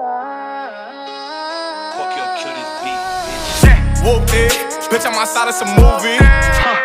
Fuck your cutie beat, bitch. Whoop it, bitch, I'm outside of some movie.